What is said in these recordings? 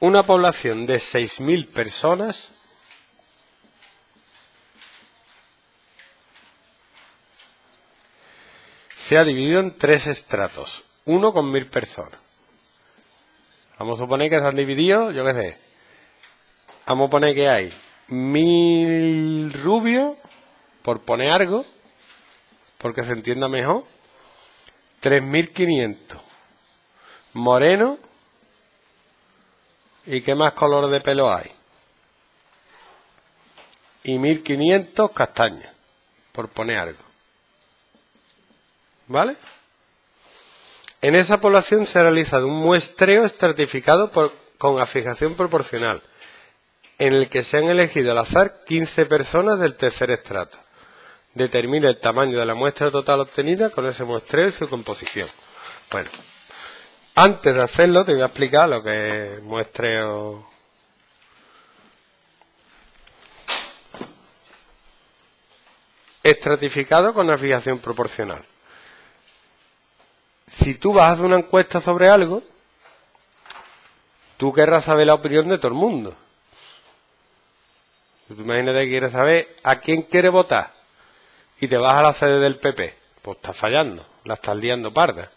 una población de 6.000 personas se ha dividido en tres estratos, uno con 1.000 personas. Vamos a suponer que se han dividido, yo qué sé, vamos a poner que hay 1.000 rubios, por poner algo, porque se entienda mejor, 3.500 morenos. ¿Y qué más color de pelo hay? Y 1.500 castañas, por poner algo. ¿Vale? En esa población se ha realizado un muestreo estratificado con afijación proporcional, en el que se han elegido al azar 15 personas del tercer estrato. Determina el tamaño de la muestra total obtenida con ese muestreo y su composición. Bueno, antes de hacerlo te voy a explicar lo que es muestreo. Estratificado con afijación proporcional. Si tú vas a hacer una encuesta sobre algo, tú querrás saber la opinión de todo el mundo. Tú imagínate que quieres saber a quién quiere votar y te vas a la sede del PP. Pues estás fallando, la estás liando parda.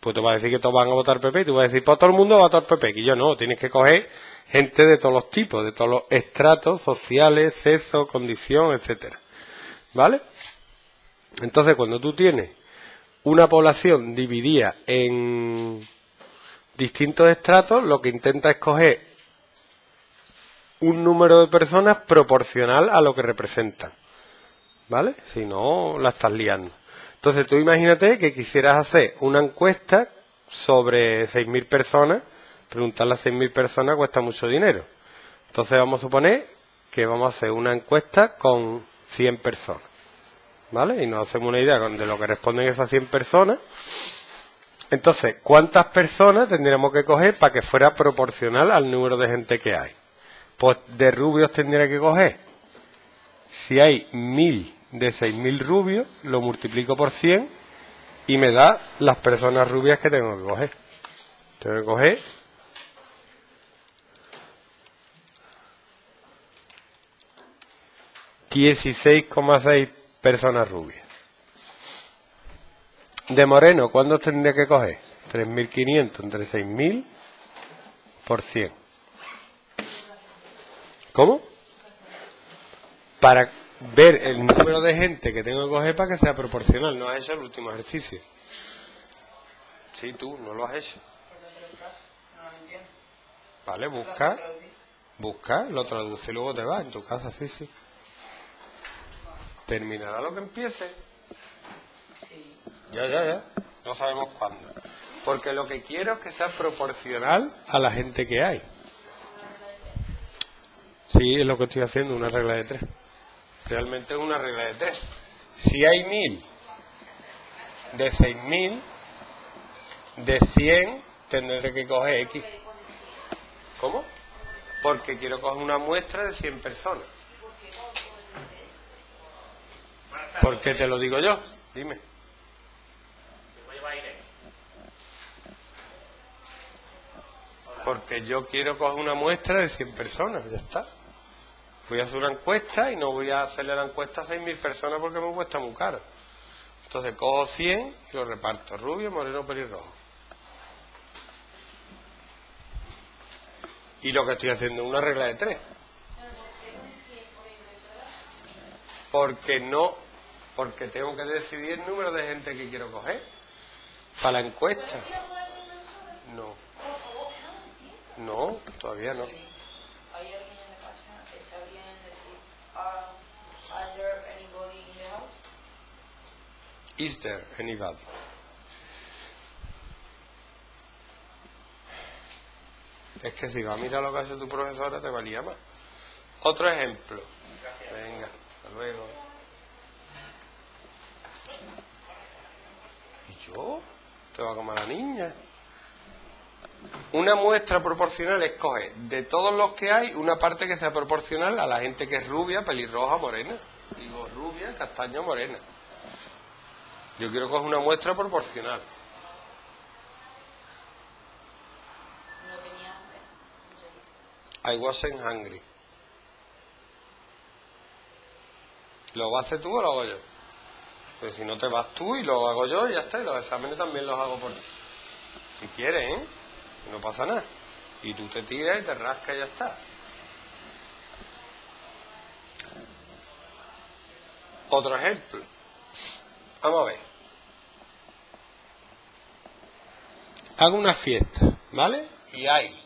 Pues te vas a decir que todos van a votar PP y tú vas a decir, pues todo el mundo va a votar PP. Y yo no, tienes que coger gente de todos los tipos, de todos los estratos sociales, sexo, condición, etcétera. ¿Vale? Entonces, cuando tú tienes una población dividida en distintos estratos, lo que intenta es coger un número de personas proporcional a lo que representan. ¿Vale? Si no, la estás liando. Entonces tú imagínate que quisieras hacer una encuesta sobre 6.000 personas, preguntarle a 6.000 personas cuesta mucho dinero. Entonces vamos a suponer que vamos a hacer una encuesta con 100 personas, ¿vale? Y nos hacemos una idea de lo que responden esas 100 personas. Entonces, ¿cuántas personas tendríamos que coger para que fuera proporcional al número de gente que hay? Pues de rubios tendría que coger, si hay 1.000 de 6.000 rubios, lo multiplico por 100 y me da las personas rubias que tengo que coger. Tengo que coger 16,6 personas rubias. De moreno, ¿cuántos tendría que coger? 3.500 entre 6.000 por 100. ¿Cómo? Para ver el número de gente que tengo que coger para que sea proporcional. No has hecho el último ejercicio. Sí, tú, no lo has hecho. Vale, busca, lo traduce y luego te vas en tu casa, sí, sí. Terminará lo que empiece. Ya. No sabemos cuándo. Porque lo que quiero es que sea proporcional a la gente que hay. Sí, es lo que estoy haciendo, una regla de tres. Realmente es una regla de tres. Si hay 1.000 de 6.000, de 100 tendré que coger X. ¿Cómo? Porque quiero coger una muestra de 100 personas. ¿Por qué te lo digo yo? Dime. Porque yo quiero coger una muestra de 100 personas, ya está. Voy a hacer una encuesta y no voy a hacerle la encuesta a 6.000 personas porque me cuesta muy caro. Entonces cojo 100 y lo reparto. Rubio, moreno, pelirrojo. Y lo que estoy haciendo es una regla de tres. Porque tengo que decidir el número de gente que quiero coger para la encuesta. No, todavía no. Is there anybody? Es que si vas a mirar lo que hace tu profesora te valía más. Otro ejemplo. Venga, hasta luego. ¿Y yo? Te va a comer la niña. Una muestra proporcional es coger de todos los que hay una parte que sea proporcional a la gente que es rubia, pelirroja, morena. Digo rubia, castaña, morena. Yo quiero coger una muestra proporcional. I wasn't hungry. ¿Lo vas a hacer tú o lo hago yo? Pues si no te vas tú y lo hago yo, ya está. Y los exámenes también los hago por ti. Si quieres, ¿eh? No pasa nada. Y tú te tiras y te rascas y ya está. Otro ejemplo. Vamos a ver. Hago una fiesta, ¿vale? Y hay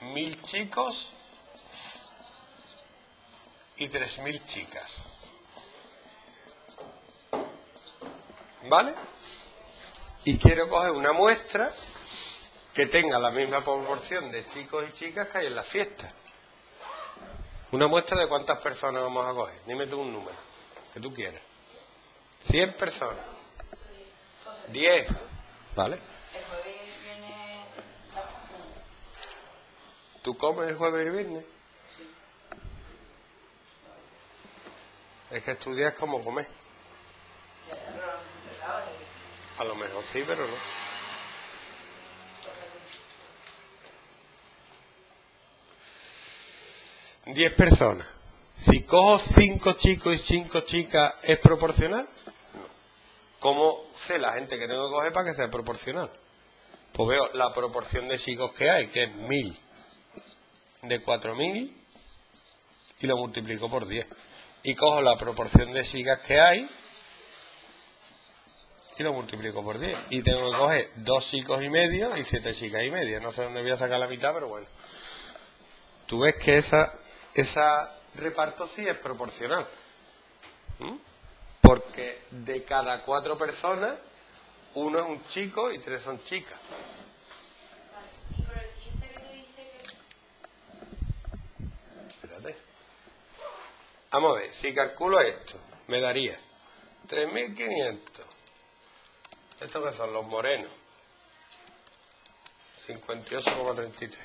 1000 chicos y 3000 chicas. ¿Vale? Y quiero coger una muestra que tenga la misma proporción de chicos y chicas que hay en la fiesta. Una muestra de cuántas personas vamos a coger. Dime tú un número que tú quieras. 100 personas. 10. ¿Vale? El jueves viene... ¿Tú comes el jueves y el viernes? Sí. Es que estudias como comer. A lo mejor sí, pero no. Diez personas. Si cojo 5 chicos y 5 chicas, ¿es proporcional? No. ¿Cómo sé la gente que tengo que coger para que sea proporcional? Pues veo la proporción de chicos que hay, que es 1000 de 4000, y lo multiplico por 10. Y cojo la proporción de chicas que hay y lo multiplico por 10. Y tengo que coger 2 chicos y medio y 7 chicas y media. No sé dónde voy a sacar la mitad, pero bueno. Tú ves que esa reparto sí es proporcional. ¿Mm? Porque de cada 4 personas, 1 es un chico y 3 son chicas. Vale. ¿Y por el 15 que tú dices que...? Espérate. Vamos a ver, si calculo esto, me daría 3.500. ¿Estos que son? Los morenos. 58,33.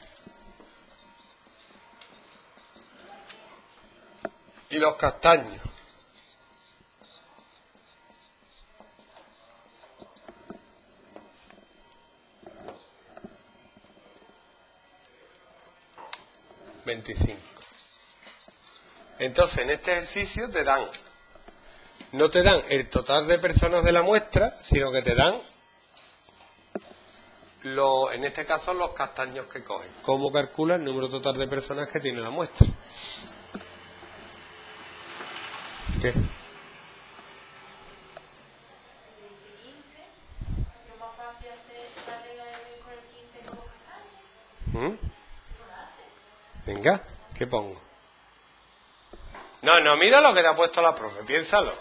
Y los castaños. 25. Entonces, en este ejercicio te dan, no te dan el total de personas de la muestra, sino que te dan, en este caso, los castaños que cogen. ¿Cómo calcula el número total de personas que tiene la muestra? ¿Qué? Venga, ¿qué pongo? No, mira lo que te ha puesto la profe, piénsalo.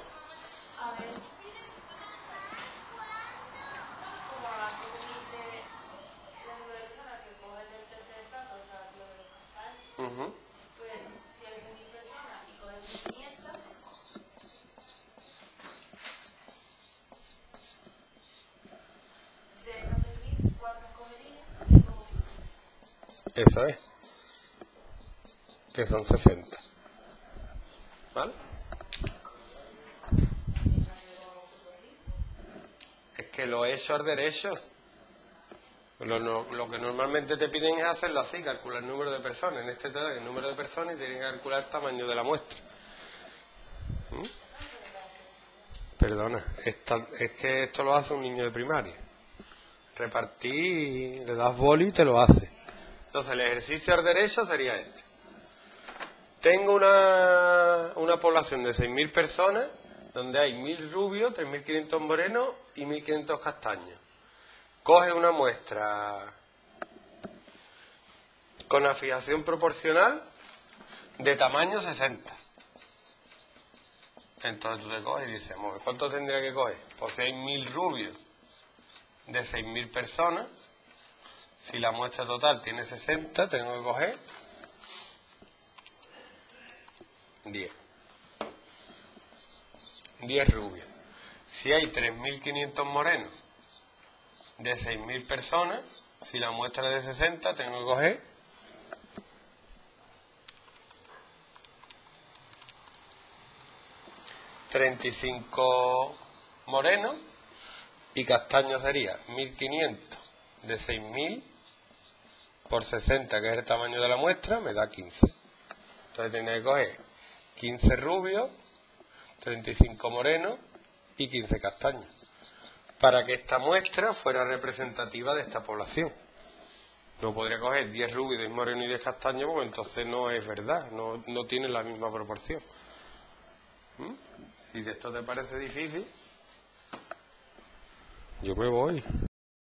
Eso es, que son 60, ¿vale? Es que lo he hecho al derecho. Lo que normalmente te piden es hacerlo así, calcular el número de personas. En este te dan el número de personas y tienen que calcular el tamaño de la muestra. Perdona, es que esto lo hace un niño de primaria. Repartí, le das boli y te lo hace. Entonces el ejercicio al derecho sería este. Tengo una población de 6.000 personas donde hay 1.000 rubios, 3.500 morenos y 1.500 castaños. Coge una muestra con afijación proporcional de tamaño 60. Entonces tú te coges y dices, ¿cuánto tendría que coger? Pues si hay 1.000 rubios de 6.000 personas, si la muestra total tiene 60, tengo que coger 10. 10 rubios. Si hay 3.500 morenos de 6.000 personas, si la muestra es de 60, tengo que coger 35 morenos, y castaño sería 1.500 de 6.000 por 60, que es el tamaño de la muestra, me da 15. Entonces tenía que coger 15 rubios, 35 morenos y 15 castaños, para que esta muestra fuera representativa de esta población. No podría coger 10 rubios, 10 morenos y 10 castaños, porque entonces no es verdad, no tiene la misma proporción. ¿Y de esto te parece difícil? Yo me voy.